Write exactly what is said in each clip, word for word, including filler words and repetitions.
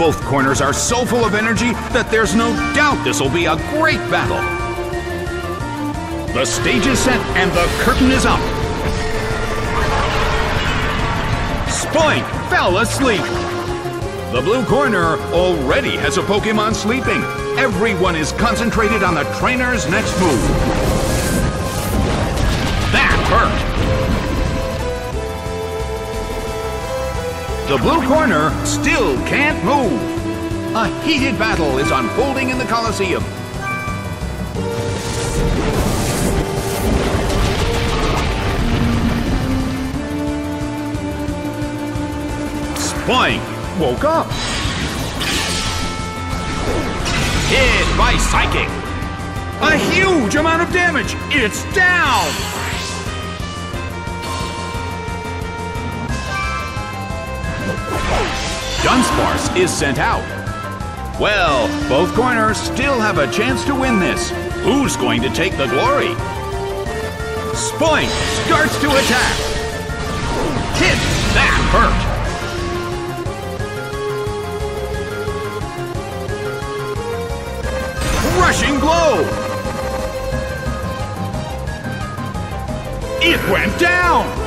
Both corners are so full of energy that there's no doubt this will be a great battle. The stage is set and the curtain is up. Spoink fell asleep. The blue corner already has a Pokemon sleeping. Everyone is concentrated on the trainer's next move. That hurt. The blue corner still can't move. A heated battle is unfolding in the Coliseum. Spoink woke up. Hit by Psychic. A huge amount of damage. It's down. Gunsparce is sent out. Well, both corners still have a chance to win this. Who's going to take the glory? Spoink starts to attack. Hit! That hurt. Crushing blow. It went down.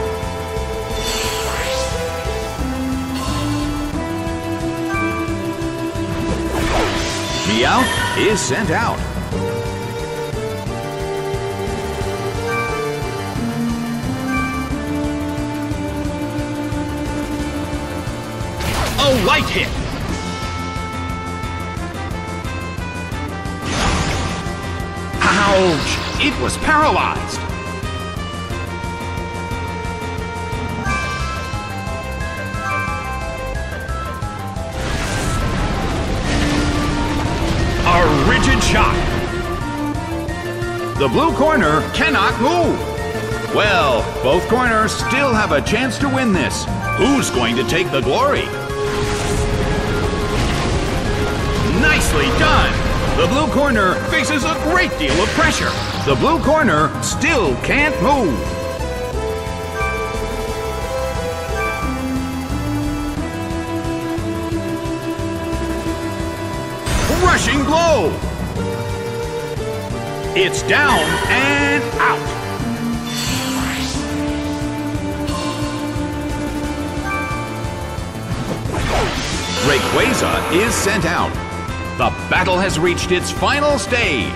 Meowth is sent out. A light hit. Ouch! It was paralyzed. Shot. The blue corner cannot move. Well, both corners still have a chance to win this. Who's going to take the glory? Nicely done. The blue corner faces a great deal of pressure. The blue corner still can't move. Crushing blow. It's down and out. Rayquaza is sent out. The battle has reached its final stage.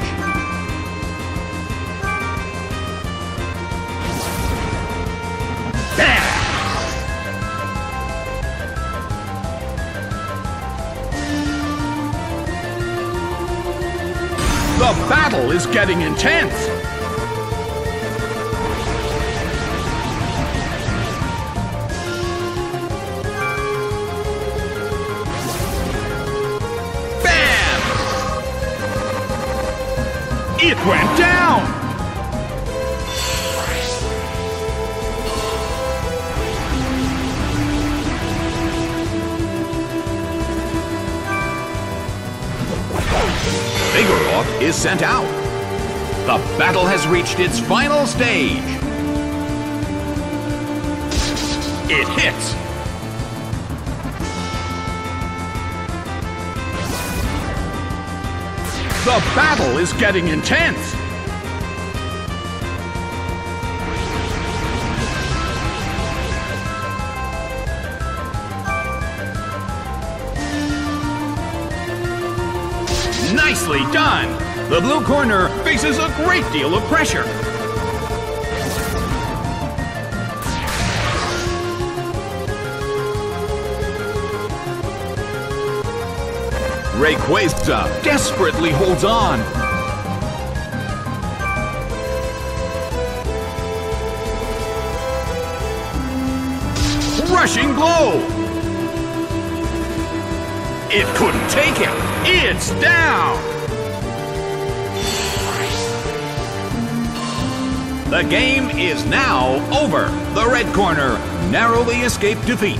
The battle is getting intense. Bam! It went down. Is sent out. The battle has reached its final stage. It hits. The battle is getting intense. Nicely done! The blue corner faces a great deal of pressure. Rayquaza desperately holds on. Rushing blow! It couldn't take it. It's down. The game is now over. The red corner narrowly escaped defeat.